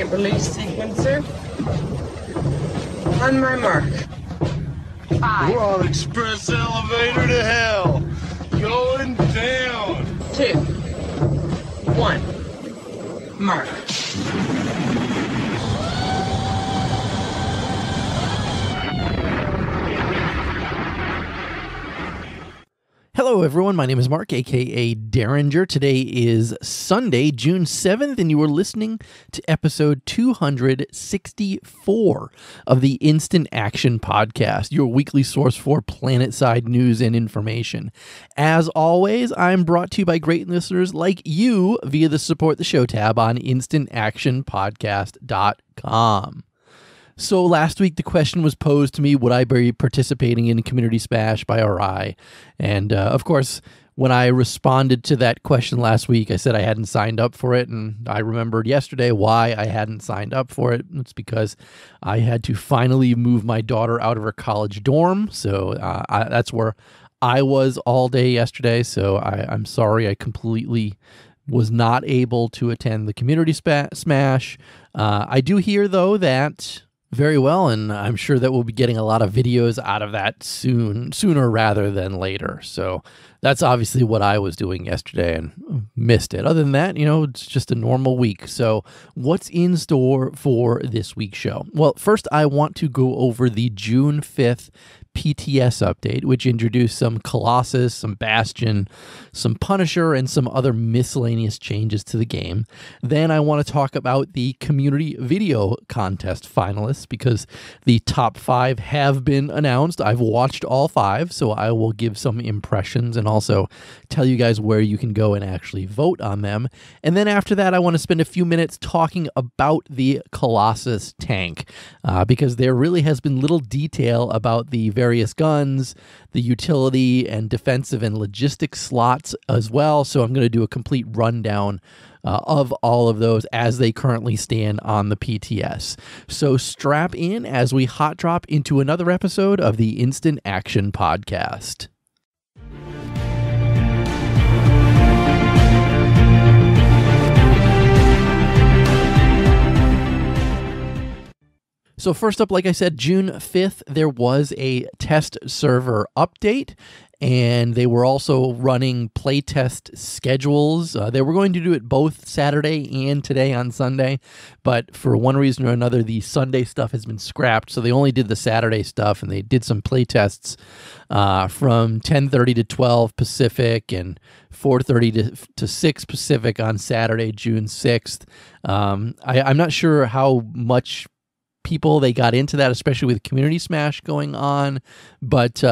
Immediate release sequencer. On my mark. Five. We're on express elevator to hell. Going down. 2. 1. Mark. Hello, everyone. My name is Mark, a.k.a. Derringer. Today is Sunday, June 7th, and you are listening to episode 264 of the Instant Action Podcast, your weekly source for planetside news and information. As always, I'm brought to you by great listeners like you via the Support the Show tab on instantactionpodcast.com. So last week, the question was posed to me, would I be participating in Community Smash by RI? And of course, when I responded to that question last week, I said I hadn't signed up for it. And I remembered yesterday why I hadn't signed up for it. It's because I had to finally move my daughter out of her college dorm. So that's where I was all day yesterday. So I'm sorry I completely was not able to attend the Community Smash. I do hear, though, that... Very well, and I'm sure that we'll be getting a lot of videos out of that sooner rather than later. So that's obviously what I was doing yesterday and missed it. Other than that, you know, it's just a normal week. So what's in store for this week's show? Well, first, I want to go over the June 5th PTS update, which introduced some Colossus, some Bastion, some Punisher, and some other miscellaneous changes to the game. Then I want to talk about the community video contest finalists because the top 5 have been announced. I've watched all 5, so I will give some impressions and also tell you guys where you can go and actually vote on them. And then after that, I want to spend a few minutes talking about the Colossus tank because there really has been little detail about the various guns, the utility and defensive and logistic slots as well. So I'm going to do a complete rundown of all of those as they currently stand on the PTS. So strap in as we hot drop into another episode of the Instant Action Podcast. So first up, like I said, June 5th, there was a test server update, and they were also running playtest schedules. They were going to do it both Saturday and today on Sunday, but for one reason or another, the Sunday stuff has been scrapped, so they only did the Saturday stuff, and they did some playtests from 10:30 to 12 Pacific and 4:30 to 6 Pacific on Saturday, June 6th. I'm not sure how much people they got into that, especially with Community Smash going on, but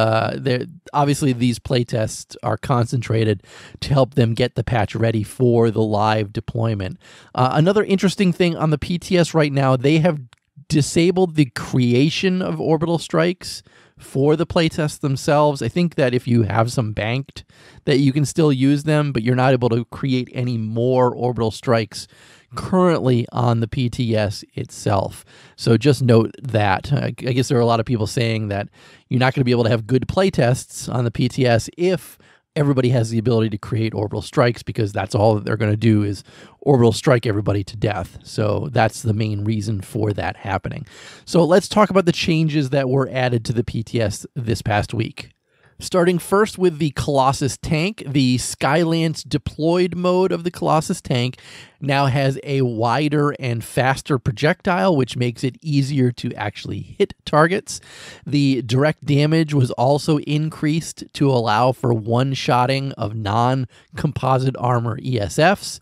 obviously these playtests are concentrated to help them get the patch ready for the live deployment. Another interesting thing on the PTS right now, they have disabled the creation of orbital strikes for the playtests themselves. I think that if you have some banked, that you can still use them, but you're not able to create any more orbital strikes currently on the PTS itself. So just note that. I guess there are a lot of people saying that you're not going to be able to have good playtests on the PTS if everybody has the ability to create orbital strikes, because that's all that they're going to do is orbital strike everybody to death. So that's the main reason for that happening. So let's talk about the changes that were added to the PTS this past week. Starting first with the Colossus tank, the Skylance deployed mode of the Colossus tank now has a wider and faster projectile, which makes it easier to actually hit targets. The direct damage was also increased to allow for one-shotting of non-composite armor ESFs.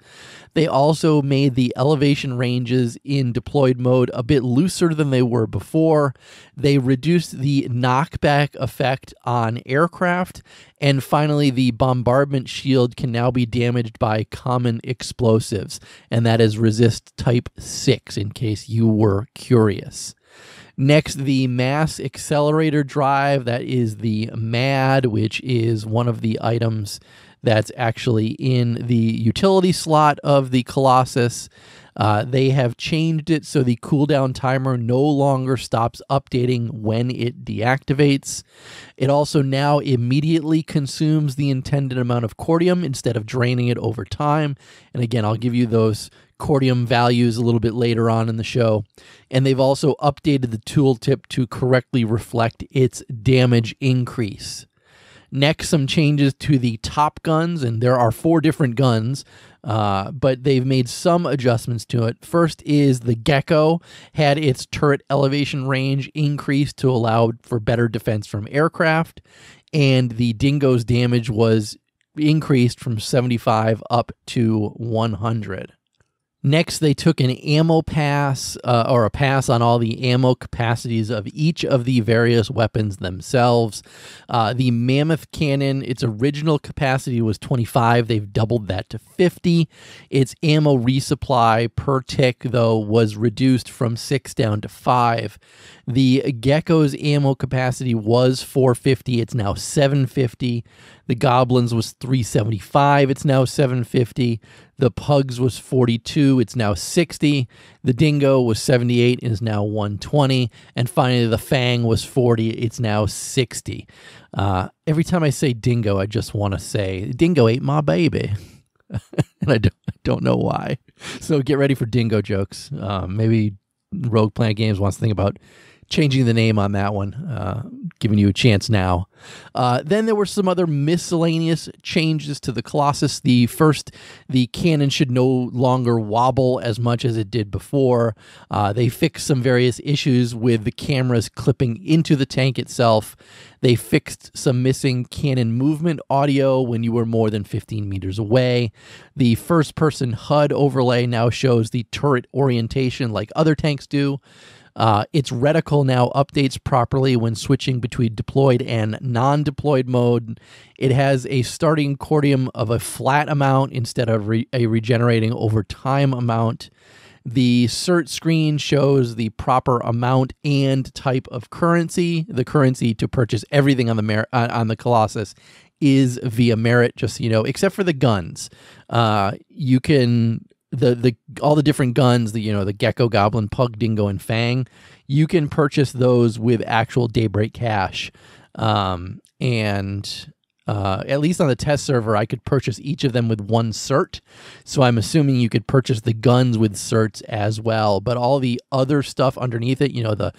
They also made the elevation ranges in deployed mode a bit looser than they were before. They reduced the knockback effect on aircraft. And finally, the bombardment shield can now be damaged by common explosives, and that is resist type 6, in case you were curious. Next, the mass accelerator drive, that is the MAD, which is one of the items that's actually in the utility slot of the Colossus. They have changed it so the cooldown timer no longer stops updating when it deactivates. It also now immediately consumes the intended amount of Cordium instead of draining it over time. And again, I'll give you those Cordium values a little bit later on in the show. And they've also updated the tooltip to correctly reflect its damage increase. Next, some changes to the top guns, and there are 4 different guns, but they've made some adjustments to it. First is the Gecko had its turret elevation range increased to allow for better defense from aircraft, and the Dingo's damage was increased from 75 up to 100. Next, they took an ammo pass, or a pass on all the ammo capacities of each of the various weapons themselves. The Mammoth Cannon, its original capacity was 25. They've doubled that to 50. Its ammo resupply per tick, though, was reduced from 6 down to 5. The Gecko's ammo capacity was 450. It's now 750. The Goblin's was 375. It's now 750. The Pug's was 42. It's now 60. The Dingo was 78 and is now 120. And finally, the Fang was 40. It's now 60. Every time I say Dingo, I just want to say, Dingo ate my baby. And I don't know why. So get ready for Dingo jokes. Maybe Rogue Planet Games wants to think about changing the name on that one, giving you a chance now. Then there were some other miscellaneous changes to the Colossus. The cannon should no longer wobble as much as it did before. They fixed some various issues with the cameras clipping into the tank itself. They fixed some missing cannon movement audio when you were more than 15 meters away. The first-person HUD overlay now shows the turret orientation like other tanks do. Its reticle now updates properly when switching between deployed and non-deployed mode. It has a starting Cordium of a flat amount instead of a regenerating over time amount. The cert screen shows the proper amount and type of currency. The currency to purchase everything on the Colossus is via merit, just so you know, except for the guns. You can... all the different guns, the Gecko, Goblin, Pug, Dingo, and Fang, you can purchase those with actual Daybreak Cash. At least on the test server, I could purchase each of them with 1 cert. So I'm assuming you could purchase the guns with certs as well. But all the other stuff underneath it, the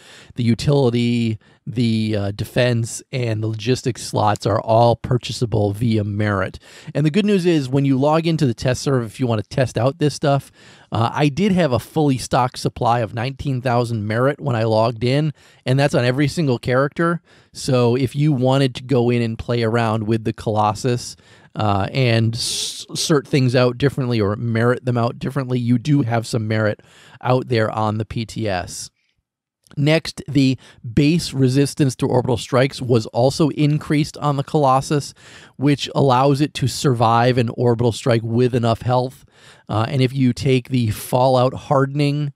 utility, the defense, and the logistics slots are all purchasable via merit. And the good news is when you log into the test server, if you want to test out this stuff, I did have a fully stocked supply of 19,000 merit when I logged in, and that's on every single character. So if you wanted to go in and play around with the Colossus and sort things out differently or merit them out differently, you do have some merit out there on the PTS. Next, the base resistance to orbital strikes was also increased on the Colossus, which allows it to survive an orbital strike with enough health. And if you take the Fallout Hardening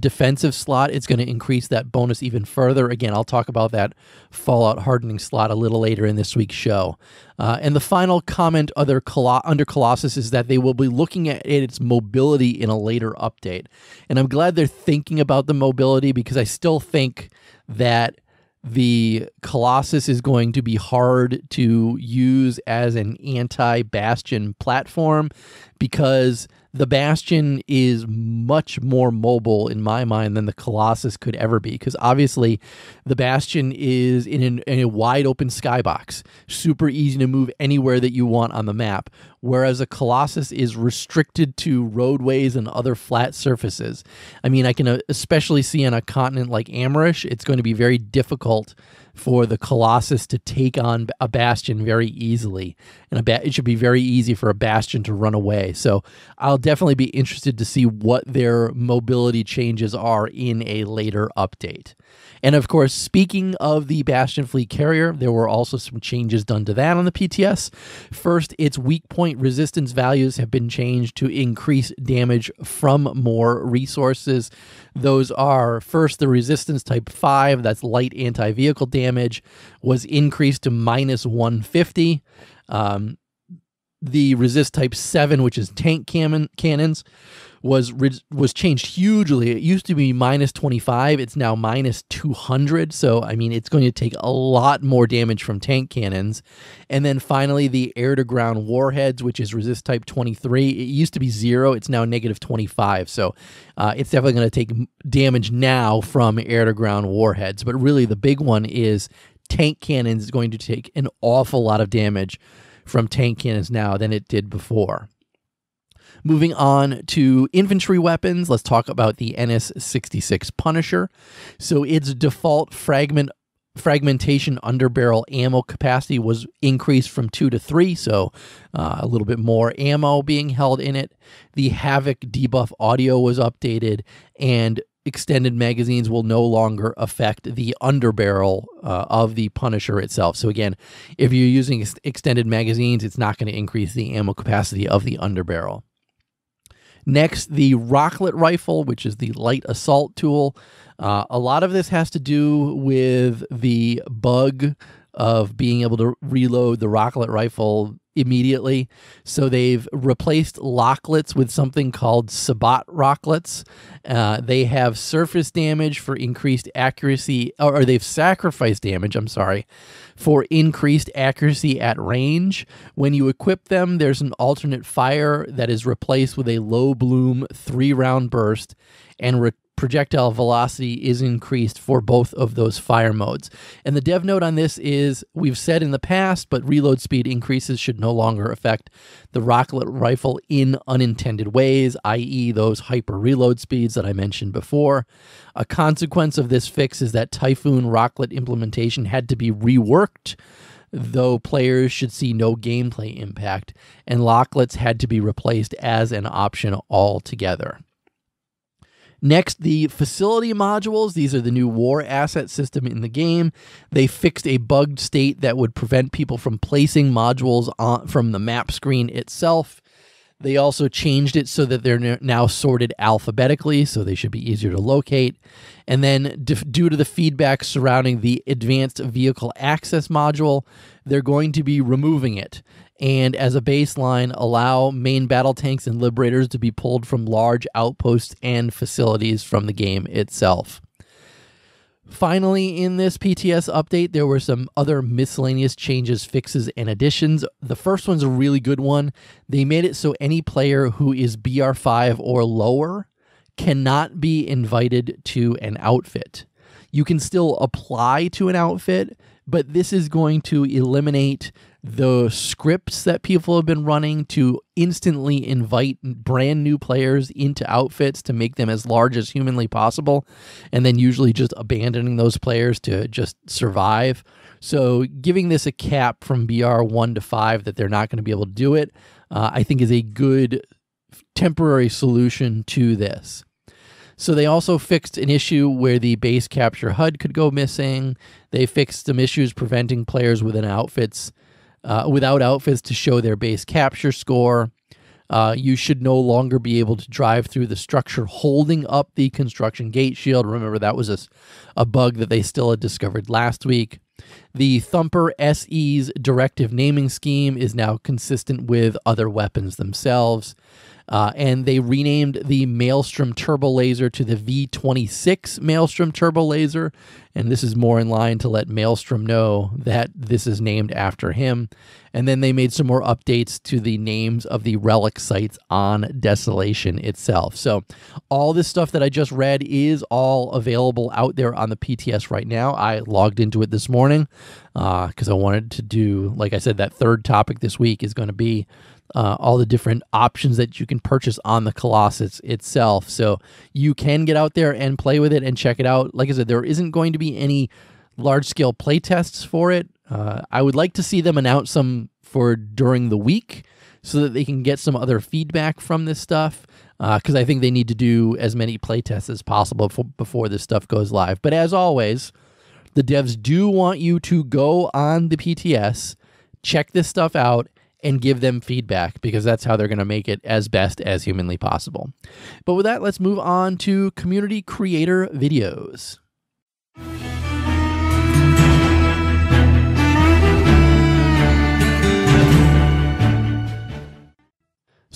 defensive slot, it's going to increase that bonus even further. Again, I'll talk about that Fallout Hardening slot a little later in this week's show. And the final comment under Colossus is that they will be looking at its mobility in a later update. And I'm glad they're thinking about the mobility because I still think that the Colossus is going to be hard to use as an anti-Bastion platform because the Bastion is much more mobile in my mind than the Colossus could ever be because obviously the Bastion is in a wide open skybox, super easy to move anywhere that you want on the map, whereas a Colossus is restricted to roadways and other flat surfaces. I mean, I can especially see on a continent like Amarish, it's going to be very difficult for the Colossus to take on a Bastion very easily. And it should be very easy for a Bastion to run away. So I'll definitely be interested to see what their mobility changes are in a later update. And of course, speaking of the Bastion Fleet Carrier, there were also some changes done to that on the PTS. First, its weak point resistance values have been changed to increase damage from more resources. Those are, first, the resistance type 5, that's light anti-vehicle damage, was increased to minus 150. the resist type 7, which is tank cannons, was changed hugely. It used to be minus 25. It's now minus 200. So, I mean, it's going to take a lot more damage from tank cannons. And then finally, the air-to-ground warheads, which is resist type 23. It used to be 0. It's now negative 25. So it's definitely going to take damage now from air-to-ground warheads. But really, the big one is tank cannons is going to take an awful lot of damage from tank cannons now than it did before. Moving on to infantry weapons, let's talk about the NS-66 Punisher. So its default fragmentation underbarrel ammo capacity was increased from 2 to 3, so a little bit more ammo being held in it. The Havoc debuff audio was updated, and extended magazines will no longer affect the underbarrel of the Punisher itself. So again, if you're using extended magazines, it's not going to increase the ammo capacity of the underbarrel. Next, the Rocklet Rifle, which is the light assault tool. A lot of this has to do with the bug of being able to reload the Rocklet Rifle immediately. So they've replaced Locklets with something called Sabat Rocklets. They have surface damage for increased accuracy, or they've sacrificed damage, I'm sorry, for increased accuracy at range. When you equip them, there's an alternate fire that is replaced with a low bloom 3-round burst, and projectile velocity is increased for both of those fire modes. And the dev note on this is, we've said in the past, but reload speed increases should no longer affect the Rocklet Rifle in unintended ways, i.e. those hyper reload speeds that I mentioned before. A consequence of this fix is that Typhoon Rocklet implementation had to be reworked, though players should see no gameplay impact, and Locklets had to be replaced as an option altogether. Next, the facility modules. These are the new war asset system in the game. They fixed a bugged state that would prevent people from placing modules from the map screen itself. They also changed it so that they're now sorted alphabetically, so they should be easier to locate. And then due to the feedback surrounding the advanced vehicle access module, they're going to be removing it. And as a baseline, allow main battle tanks and liberators to be pulled from large outposts and facilities from the game itself. Finally, in this PTS update, there were some other miscellaneous changes, fixes, and additions. The first one's a really good one. They made it so any player who is BR5 or lower cannot be invited to an outfit. You can still apply to an outfit, but this is going to eliminate the scripts that people have been running to instantly invite brand new players into outfits to make them as large as humanly possible, and then usually just abandoning those players to just survive. So giving this a cap from BR 1 to 5 that they're not going to be able to do it, I think is a good temporary solution to this. So they also fixed an issue where the base capture HUD could go missing. They fixed some issues preventing players without outfits to show their base capture score. You should no longer be able to drive through the structure holding up the construction gate shield. Remember, that was a bug that they still had discovered last week. The Thumper SE's directive naming scheme is now consistent with other weapons themselves. And they renamed the Maelstrom Turbo Laser to the V26 Maelstrom Turbo Laser. And this is more in line to let Maelstrom know that this is named after him. And then they made some more updates to the names of the relic sites on Desolation itself. So all this stuff that I just read is all available out there on the PTS right now. I logged into it this morning because I wanted to do, like I said, that third topic this week is going to be all the different options that you can purchase on the Colossus itself. So you can get out there and play with it and check it out. Like I said, there isn't going to be any large-scale play tests for it. I would like to see them announce some for during the week so that they can get some other feedback from this stuff, because I think they need to do as many play tests as possible before this stuff goes live. But as always, the devs do want you to go on the PTS, check this stuff out, and give them feedback, because that's how they're going to make it as best as humanly possible. But with that, let's move on to community creator videos.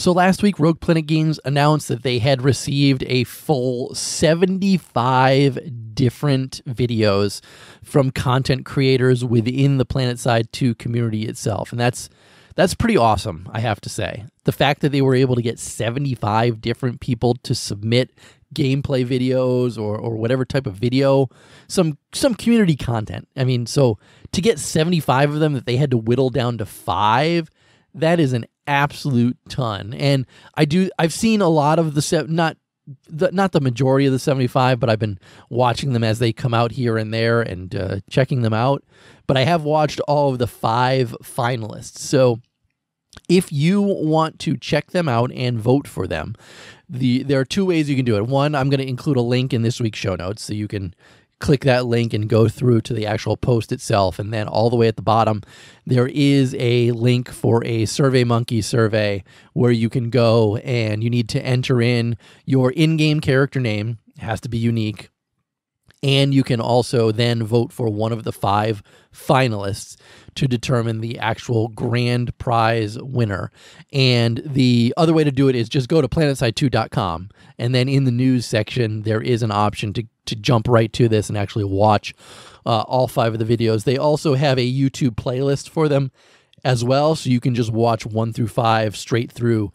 So last week, Rogue Planet Games announced that they had received a full 75 different videos from content creators within the PlanetSide 2 community itself. And that's pretty awesome, I have to say. The fact that they were able to get 75 different people to submit gameplay videos or whatever type of video, some community content. I mean, so to get 75 of them that they had to whittle down to 5, that is an absolute ton. And I've seen a lot of the, not the majority of the 75, but I've been watching them as they come out here and there and checking them out. But I have watched all of the 5 finalists. So if you want to check them out and vote for them, there are 2 ways you can do it. One, I'm going to include a link in this week's show notes so you can click that link and go through to the actual post itself. And then all the way at the bottom, there is a link for a SurveyMonkey survey where you can go and you need to enter in your in-game character name. It has to be unique. And you can also then vote for one of the 5 finalists to determine the actual grand prize winner. And the other way to do it is just go to PlanetSide2.com. And then in the news section, there is an option to jump right to this and actually watch all 5 of the videos. They also have a YouTube playlist for them as well. So you can just watch 1 through 5 straight through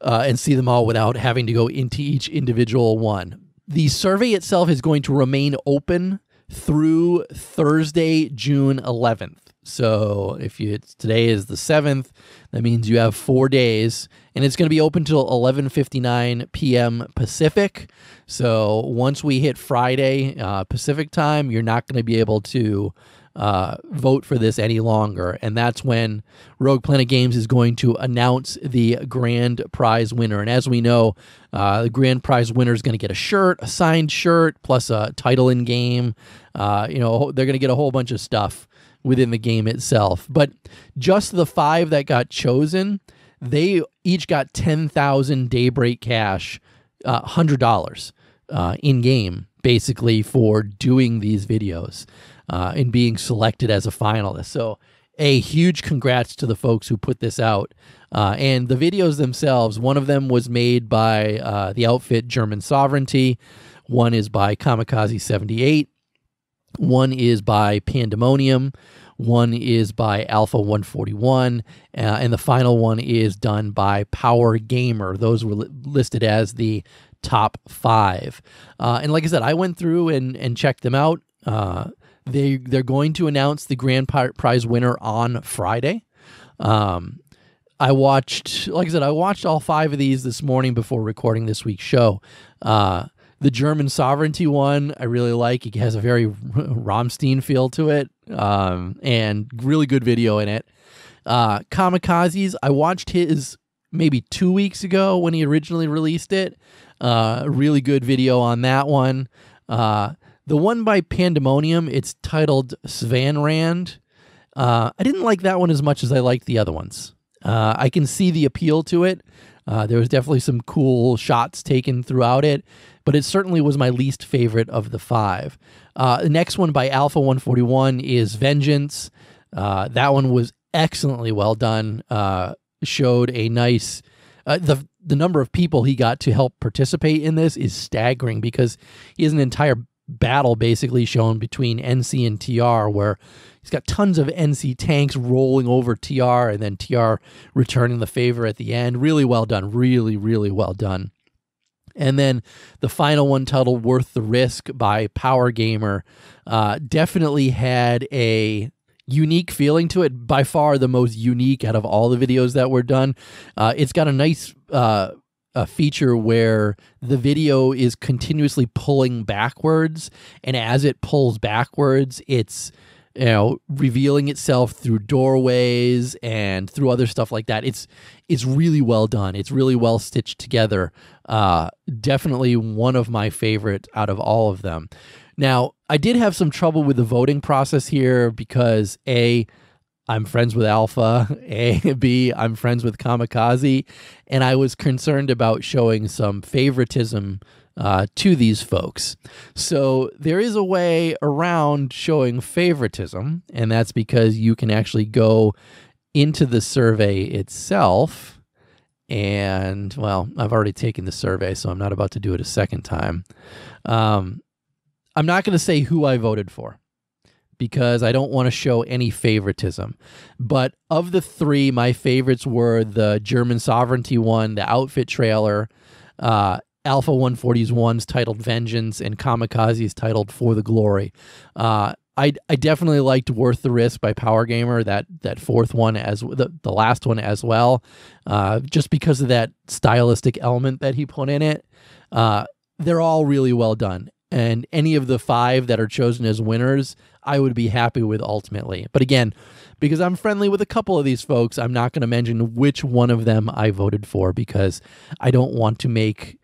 and see them all without having to go into each individual one. The survey itself is going to remain open through Thursday, June 11th. So if today is the 7th, that means you have 4 days, and it's going to be open till 11:59 p.m. Pacific. So once we hit Friday Pacific time, you're not going to be able to vote for this any longer. And that's when Rogue Planet Games is going to announce the grand prize winner. And as we know, the grand prize winner is going to get a shirt, a signed shirt, plus a title in game. You know, they're going to get a whole bunch of stuff within the game itself. But just the 5 that got chosen, they each got 10,000 Daybreak Cash, $100 in game, basically, for doing these videos and being selected as a finalist. So a huge congrats to the folks who put this out. And the videos themselves, one of them was made by the outfit German Sovereignty. One is by Kamikaze78. One is by Pandemonium. One is by Alpha 141. And the final one is done by Power Gamer. Those were listed as the top 5. And like I said, I went through and checked them out. They're going to announce the grand prize winner on Friday. I watched, like I said, I watched all 5 of these this morning before recording this week's show. The German Sovereignty one, I really like. It has a very Rammstein feel to it, and really good video in it. Kamikazes, I watched his maybe 2 weeks ago when he originally released it. Really good video on that one. The one by Pandemonium, it's titled Svanrand. I didn't like that one as much as I liked the other ones. I can see the appeal to it. There was definitely some cool shots taken throughout it, but it certainly was my least favorite of the 5. The next one by Alpha 141 is Vengeance. That one was excellently well done. Showed a nice... the number of people he got to help participate in this is staggering, because he has an entire battle basically shown between NC and TR, where he's got tons of NC tanks rolling over TR and then TR returning the favor at the end. Really well done. Really, really well done. And then the final one, titled Worth the Risk by Power Gamer, definitely had a unique feeling to it. By far the most unique out of all the videos that were done. It's got a nice... a feature where the video is continuously pulling backwards, and as it pulls backwards, it's, you know, revealing itself through doorways and through other stuff like that. It's really well done. It's really well stitched together. Definitely one of my favorite out of all of them. Now, I did have some trouble with the voting process here because A, I'm friends with Alpha, B, I'm friends with Kamikaze, and I was concerned about showing some favoritism to these folks. So there is a way around showing favoritism, and that's because you can actually go into the survey itself And, well, I've already taken the survey, so I'm not about to do it a second time. I'm not going to say who I voted for, because I don't want to show any favoritism. But of the three, my favorites were the German Sovereignty one, the Outfit Trailer, Alpha 141's titled Vengeance, and Kamikaze's titled For the Glory. I definitely liked Worth the Risk by Power Gamer, that fourth one, as the last one as well, just because of that stylistic element that he put in it. They're all really well done. And any of the five that are chosen as winners, I would be happy with ultimately. But again, because I'm friendly with a couple of these folks, I'm not going to mention which one of them I voted for, because I don't want to make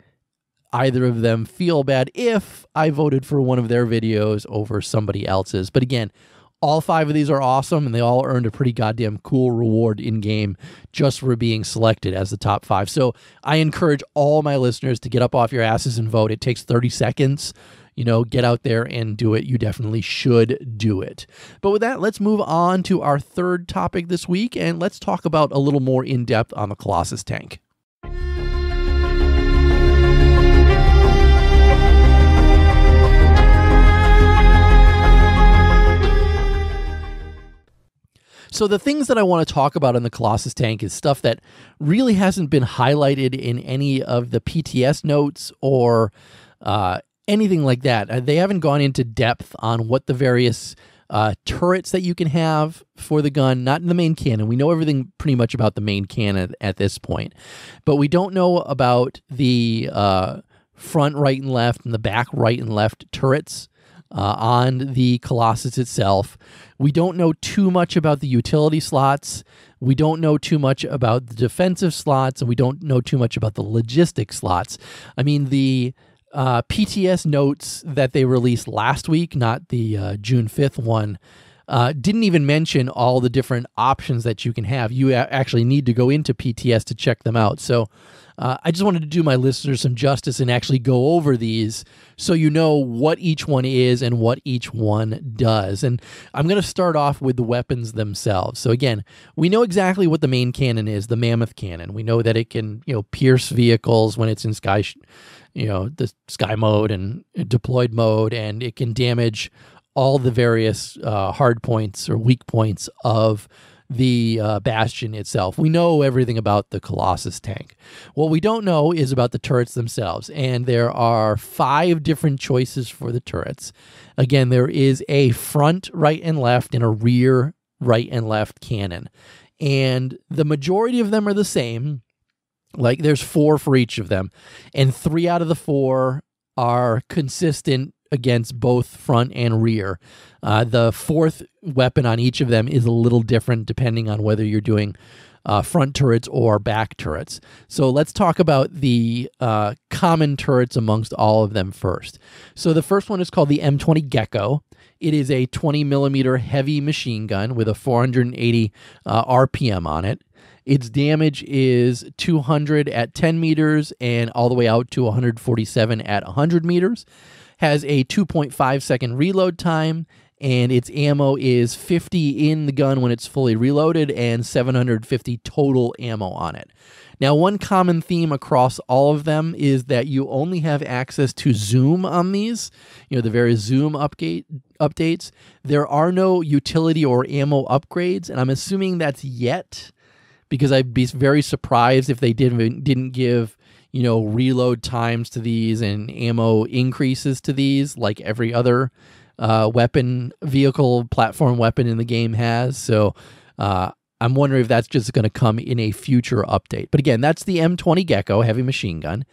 either of them feel bad if I voted for one of their videos over somebody else's. But again, all five of these are awesome, and they all earned a pretty goddamn cool reward in-game just for being selected as the top five. So I encourage all my listeners to get up off your asses and vote. It takes 30 seconds. You know, get out there and do it. You definitely should do it. But with that, let's move on to our third topic this week, and let's talk about a little more in depth on the Colossus tank. So the things that I want to talk about in the Colossus tank is stuff that really hasn't been highlighted in any of the PTS notes or anything like that. They haven't gone into depth on what the various turrets that you can have for the gun, not in the main cannon. We know everything pretty much about the main cannon at this point, but we don't know about the front right and left and the back right and left turrets on the Colossus itself. We don't know too much about the utility slots. We don't know too much about the defensive slots, and we don't know too much about the logistic slots. I mean, the PTS notes that they released last week, not the June 5th one, didn't even mention all the different options that you can have. You actually need to go into PTS to check them out. So I just wanted to do my listeners some justice and actually go over these so you know what each one is and what each one does. And I'm going to start off with the weapons themselves. So again, we know exactly what the main cannon is, the Mammoth Cannon. We know that it can, you know, pierce vehicles when it's in sky, you know, the sky mode and deployed mode, and it can damage all the various hard points or weak points of the Bastion itself. We know everything about the Colossus tank. What we don't know is about the turrets themselves, and there are five different choices for the turrets. Again, there is a front right and left and a rear right and left cannon, and the majority of them are the same. Like, there's four for each of them, and three out of the four are consistent against both front and rear. The fourth weapon on each of them is a little different depending on whether you're doing front turrets or back turrets. So let's talk about the common turrets amongst all of them first. So the first one is called the M20 Gecko. It is a 20 millimeter heavy machine gun with a 480 RPM on it. Its damage is 200 at 10 meters and all the way out to 147 at 100 meters. Has a 2.5 second reload time, and its ammo is 50 in the gun when it's fully reloaded and 750 total ammo on it. Now, one common theme across all of them is that you only have access to zoom on these, you know, the various zoom updates. There are no utility or ammo upgrades, and I'm assuming that's yet, because I'd be very surprised if they didn't give, you know, reload times to these and ammo increases to these like every other weapon, vehicle, platform weapon in the game has. So I'm wondering if that's just going to come in a future update. But again, that's the M20 Gecko heavy machine gun.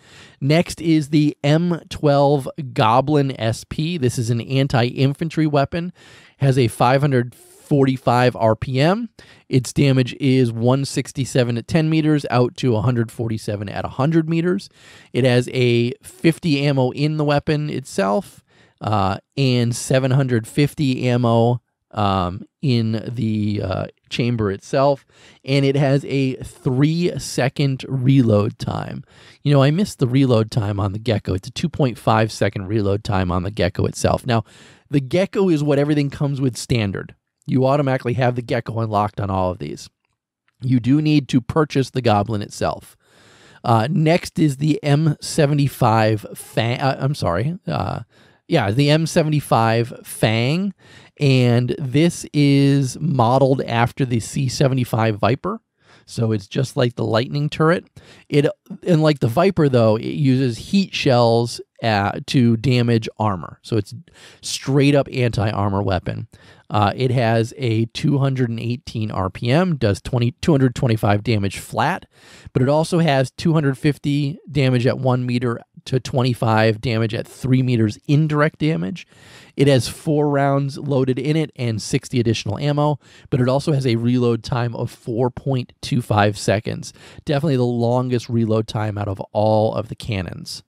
Next is the M12 Goblin SP. This is an anti-infantry weapon. Has a 545 RPM. Its damage is 167 at 10 meters out to 147 at 100 meters. It has a 50 ammo in the weapon itself and 750 ammo in the chamber itself, and it has a 3-second reload time. You know, I missed the reload time on the Gecko. It's a 2.5 second reload time on the Gecko itself. Now, the Gecko is what everything comes with standard. You automatically have the Gecko unlocked on all of these. You do need to purchase the Goblin itself. Next is the M75 Fang. The M75 Fang. And this is modeled after the C75 Viper. So it's just like the lightning turret. And like the Viper, though, it uses heat shells to damage armor. So it's straight up anti-armor weapon. It has a 218 RPM, does 225 damage flat, but it also has 250 damage at 1 meter to 25 damage at 3 meters indirect damage. It has 4 rounds loaded in it and 60 additional ammo, but it also has a reload time of 4.25 seconds. Definitely the longest reload time out of all of the cannons.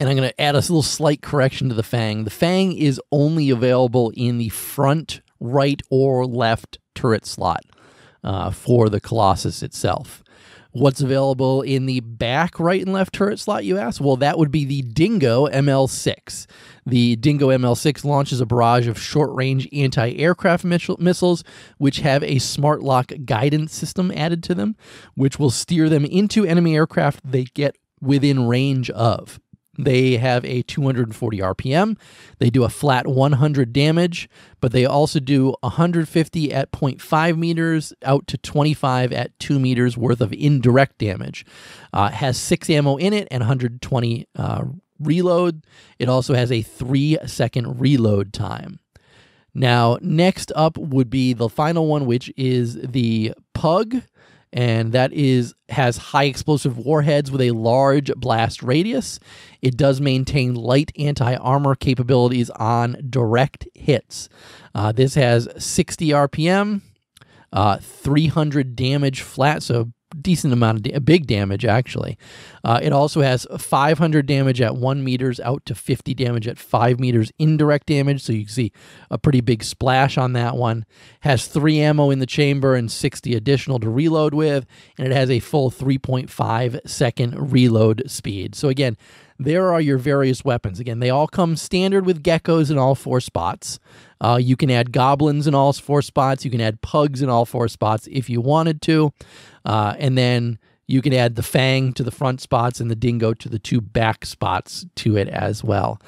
And I'm going to add a little slight correction to the Fang. The Fang is only available in the front, right, or left turret slot for the Colossus itself. What's available in the back, right, and left turret slot, you ask? Well, that would be the Dingo ML6. The Dingo ML6 launches a barrage of short-range anti-aircraft missiles, which have a smart lock guidance system added to them, which will steer them into enemy aircraft they get within range of. They have a 240 RPM. They do a flat 100 damage, but they also do 150 at 0.5 meters out to 25 at 2 meters worth of indirect damage. It has 6 ammo in it and 120 reload. It also has a 3-second reload time. Now, next up would be the final one, which is the Pug. And that has high explosive warheads with a large blast radius. It does maintain light anti-armor capabilities on direct hits. This has 60 RPM, 300 damage flat, so decent amount of big damage, actually. It also has 500 damage at 1 meters out to 50 damage at 5 meters indirect damage, so you can see a pretty big splash on that one. Has 3 ammo in the chamber and 60 additional to reload with, and it has a full 3.5 second reload speed. So again, there are your various weapons. Again, they all come standard with geckos in all 4 spots. You can add goblins in all 4 spots. You can add pugs in all 4 spots if you wanted to. And then you can add the Fang to the front spots and the Dingo to the 2 back spots to it as well.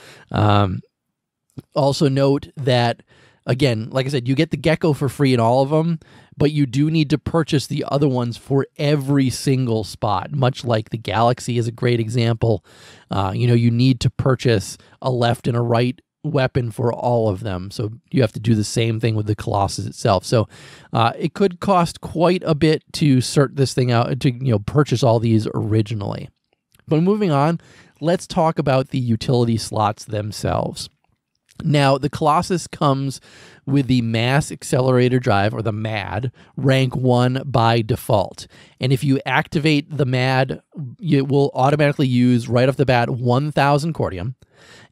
Also note that, again, like I said, you get the Gecko for free in all of them, but you do need to purchase the other ones for every single spot, much like the Galaxy is a great example. You need to purchase a left and a right weapon for all of them. So you have to do the same thing with the Colossus itself. So it could cost quite a bit to sort this thing out, to purchase all these originally. But moving on, let's talk about the utility slots themselves. Now, the Colossus comes with the Mass Accelerator Drive, or the MAD, rank 1 by default. And if you activate the MAD, it will automatically use, right off the bat, 1,000 Cordium.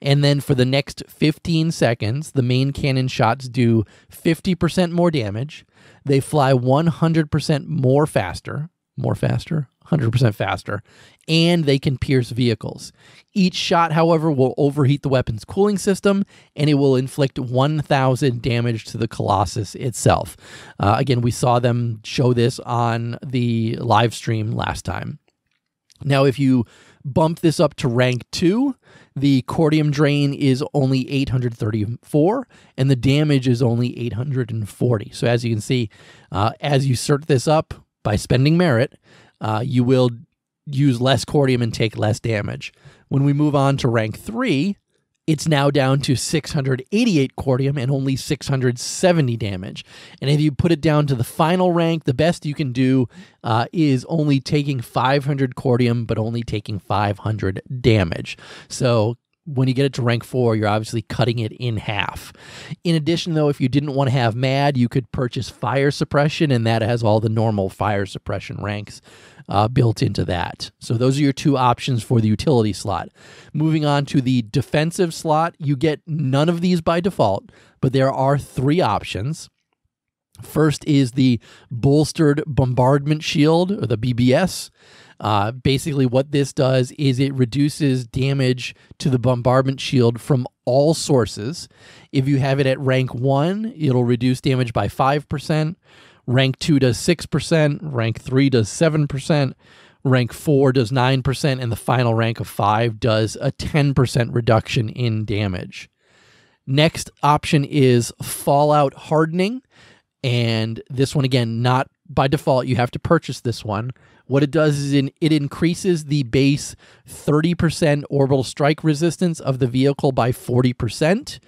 And then for the next 15 seconds, the main cannon shots do 50% more damage. They fly 100% more faster. 100% faster, and they can pierce vehicles. Each shot, however, will overheat the weapon's cooling system, and it will inflict 1,000 damage to the Colossus itself. Again, we saw them show this on the live stream last time. Now, if you bump this up to rank 2, the Cordium drain is only 834, and the damage is only 840. So as you can see, as you cert this up by spending merit, you will use less Cordium and take less damage. When we move on to rank 3, it's now down to 688 Cordium and only 670 damage. And if you put it down to the final rank, the best you can do is only taking 500 Cordium, but only taking 500 damage. So when you get it to rank 4, you're obviously cutting it in half. In addition, though, if you didn't want to have MAD, you could purchase Fire Suppression, and that has all the normal Fire Suppression ranks built into that. So those are your 2 options for the utility slot. Moving on to the defensive slot, you get none of these by default, but there are 3 options. First is the Bolstered Bombardment Shield, or the BBS. Basically, what this does is it reduces damage to the bombardment shield from all sources. If you have it at rank 1, it'll reduce damage by 5%. Rank 2 does 6%. Rank 3 does 7%. rank 4 does 9%, and the final rank of 5 does a 10% reduction in damage. Next option is Fallout Hardening, and this one, again, not by default. You have to purchase this one. What it does is it increases the base 30% orbital strike resistance of the vehicle by 40%.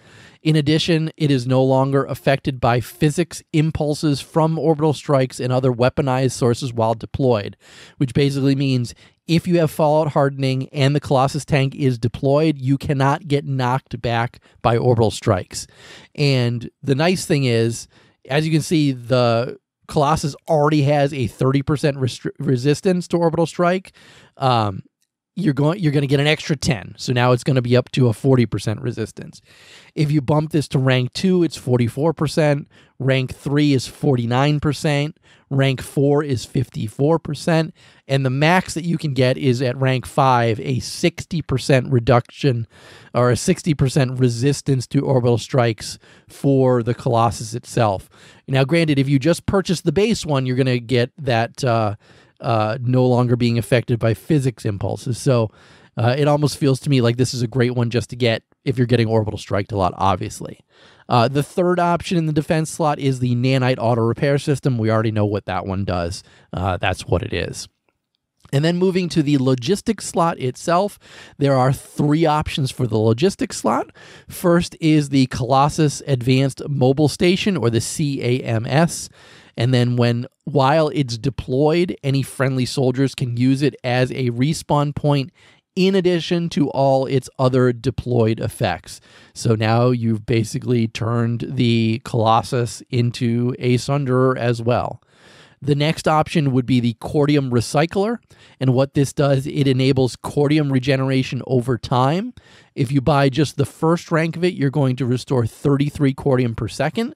In addition, it is no longer affected by physics impulses from orbital strikes and other weaponized sources while deployed, which basically means if you have Fallout Hardening and the Colossus tank is deployed, you cannot get knocked back by orbital strikes. And the nice thing is, as you can see, the Colossus already has a 30% resistance to orbital strike. You're going to get an extra 10. So now it's going to be up to a 40% resistance. If you bump this to rank 2, it's 44%. Rank 3 is 49%. Rank 4 is 54%. And the max that you can get is at rank 5, a 60% reduction or a 60% resistance to orbital strikes for the Colossus itself. Now, granted, if you just purchase the base one, you're going to get that no longer being affected by physics impulses. So it almost feels to me like this is a great one just to get if you're getting orbital striked a lot, obviously. The third option in the defense slot is the Nanite Auto Repair System. We already know what that one does. That's what it is. And then moving to the logistics slot itself, there are three options for the logistics slot. First is the Colossus Advanced Mobile Station, or the CAMS. And then while it's deployed, any friendly soldiers can use it as a respawn point in addition to all its other deployed effects. So now you've basically turned the Colossus into a Sunderer as well. The next option would be the Cordium Recycler, and what this does, it enables Cordium regeneration over time. If you buy just the first rank of it, you're going to restore 33 Cordium per second.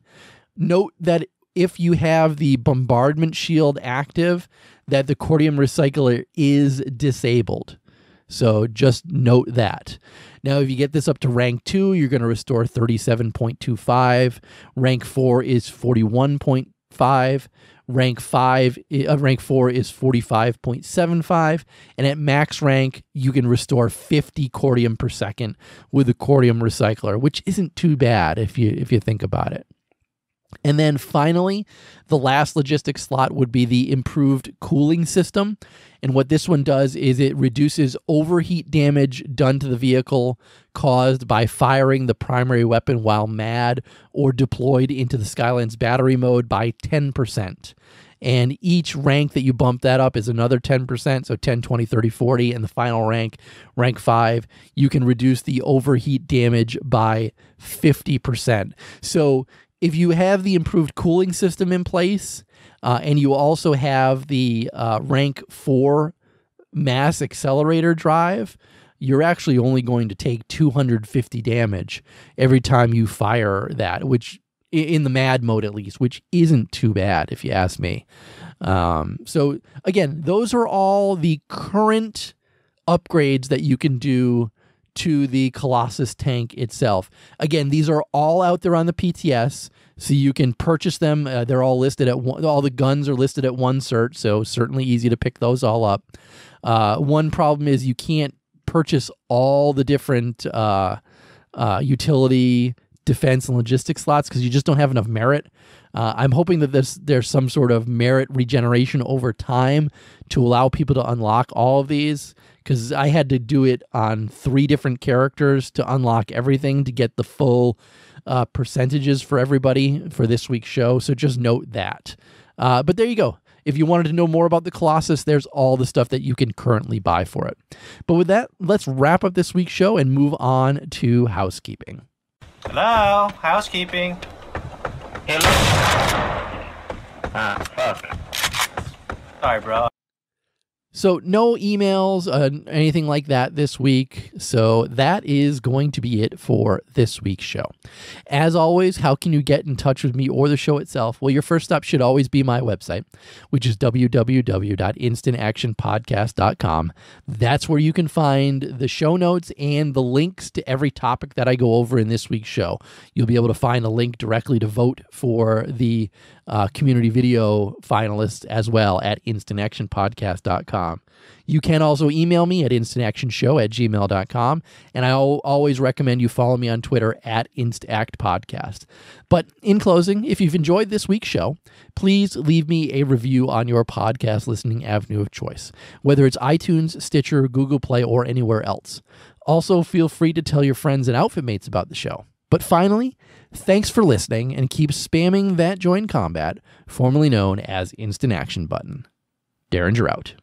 Note that if you have the Bombardment Shield active, that the Cordium Recycler is disabled. So just note that. Now, if you get this up to rank 2, you're going to restore 37.25. Rank 4 is 41.5. Rank 4 is 45.75. And at max rank, you can restore 50 Cordium per second with the Cordium Recycler, which isn't too bad if you think about it. And then finally, the last logistics slot would be the improved cooling system. And what this one does is it reduces overheat damage done to the vehicle caused by firing the primary weapon while MAD or deployed into the Skylands battery mode by 10%. And each rank that you bump that up is another 10%, so 10, 20, 30, 40. And the final rank, rank 5, you can reduce the overheat damage by 50%. So if you have the improved cooling system in place, and you also have the rank 4 mass accelerator drive, you're actually only going to take 250 damage every time you fire that, which in the MAD mode at least, which isn't too bad if you ask me. So again, those are all the current upgrades that you can do to the Colossus tank itself. Again, these are all out there on the PTS, so you can purchase them. They're all listed at one. All the guns are listed at one cert, so certainly easy to pick those all up. One problem is you can't purchase all the different utility, defense, and logistics slots because you just don't have enough merit. I'm hoping that there's some sort of merit regeneration over time to allow people to unlock all of these, because I had to do it on 3 different characters to unlock everything to get the full percentages for everybody for this week's show. So just note that. But there you go. If you wanted to know more about the Colossus, there's all the stuff that you can currently buy for it. But with that, let's wrap up this week's show and move on to housekeeping. Hello, housekeeping. Hello. Sorry, bro. So no emails, anything like that this week. So that is going to be it for this week's show. As always, how can you get in touch with me or the show itself? Well, your first stop should always be my website, which is www.instantactionpodcast.com. That's where you can find the show notes and the links to every topic that I go over in this week's show. You'll be able to find a link directly to vote for the community video finalists as well at instantactionpodcast.com. gmail.com. You can also email me at instantactionshow@gmail.com, and I always recommend you follow me on Twitter at instantactpodcast. But in closing, if you've enjoyed this week's show, please leave me a review on your podcast listening avenue of choice, whether it's iTunes, Stitcher, Google Play, or anywhere else. Also, feel free to tell your friends and outfit mates about the show. But finally, thanks for listening, and keep spamming that join combat, formerly known as Instant Action Button. Derringer out.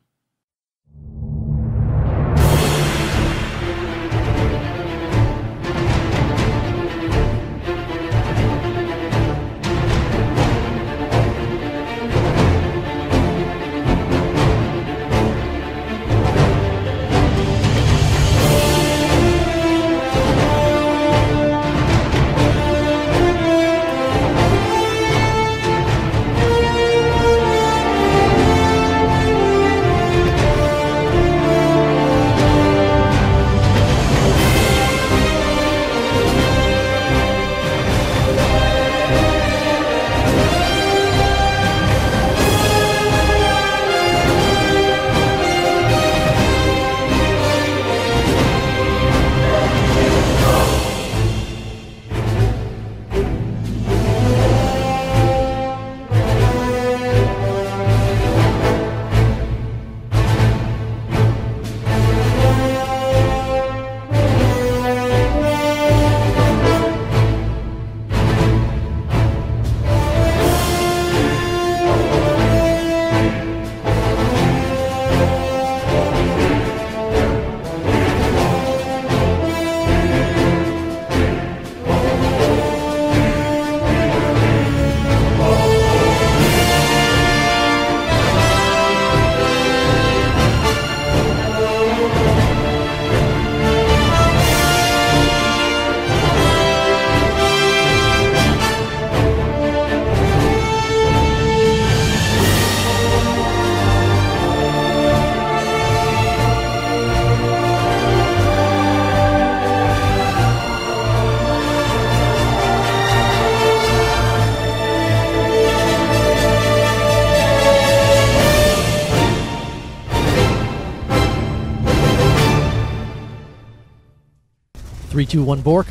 One Bork.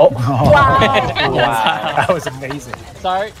Oh, wow. Wow. That was amazing. Sorry.